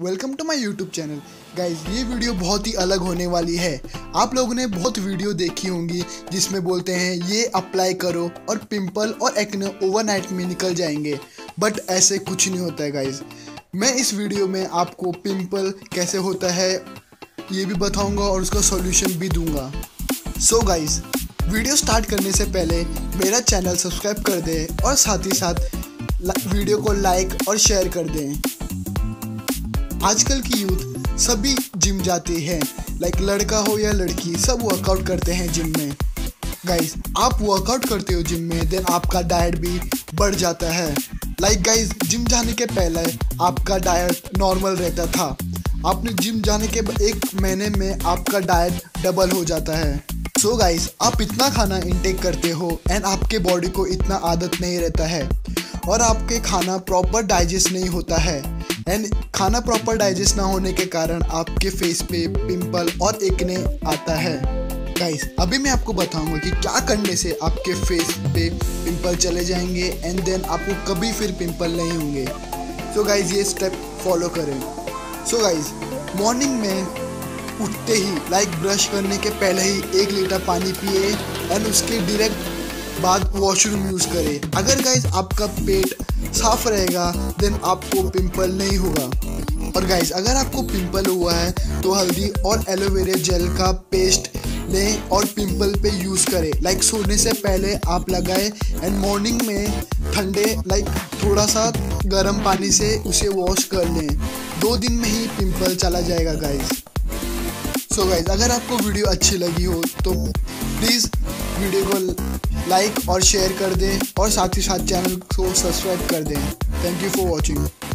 Welcome to my YouTube channel guys. ये video बहुत ही अलग होने वाली है। आप लोगों ने बहुत वीडियो देखी होंगी जिसमें बोलते हैं ये अप्लाई करो और पिंपल और एक्ने ओवरनाइट में निकल जाएंगे, बट ऐसे कुछ नहीं होता है गाइज। मैं इस वीडियो में आपको पिंपल कैसे होता है ये भी बताऊंगा और उसका सॉल्यूशन भी दूंगा। सो गाइज, वीडियो स्टार्ट करने से पहले मेरा चैनल सब्सक्राइब कर दें और साथ ही साथ वीडियो को लाइक और शेयर कर दें। आजकल की यूथ सभी जिम जाते हैं, लाइक लड़का हो या लड़की सब वर्कआउट करते हैं जिम में। गाइज, आप वर्कआउट करते हो जिम में देन आपका डाइट भी बढ़ जाता है। लाइक गाइज, जिम जाने के पहले आपका डाइट नॉर्मल रहता था, आपने जिम जाने के एक महीने में आपका डाइट डबल हो जाता है। सो गाइज, आप इतना खाना इंटेक करते हो एंड आपके बॉडी को इतना आदत नहीं रहता है और आपके खाना प्रॉपर डाइजेस्ट नहीं होता है एंड खाना प्रॉपर डाइजेस्ट ना होने के कारण आपके फेस पे पिंपल और एक्ने आता है। गाइस, अभी मैं आपको बताऊंगा कि क्या करने से आपके फेस पे पिंपल चले जाएंगे एंड देन आपको कभी फिर पिंपल नहीं होंगे। सो गाइस, ये स्टेप फॉलो करें। सो गाइस, मॉर्निंग में उठते ही लाइक ब्रश करने के पहले ही 1 लीटर पानी पिए एंड उसके डायरेक्ट बाद वॉशरूम यूज़ करें। अगर गाइज आपका पेट साफ रहेगा देन आपको पिंपल नहीं होगा। और गाइज, अगर आपको पिंपल हुआ है तो हल्दी और एलोवेरा जेल का पेस्ट लें और पिंपल पे यूज़ करें। लाइक सोने से पहले आप लगाएं एंड मॉर्निंग में ठंडे लाइक थोड़ा सा गर्म पानी से उसे वॉश कर लें। 2 दिन में ही पिंपल चला जाएगा गाइज। सो गाइज, अगर आपको वीडियो अच्छी लगी हो तो प्लीज़ वीडियो को लाइक और शेयर कर दें और साथ ही साथ चैनल को सब्सक्राइब कर दें। Thank you for watching.